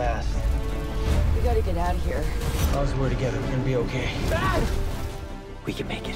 fast. We gotta get out of here. Odds were together. We're gonna be okay. Dad! We can make it.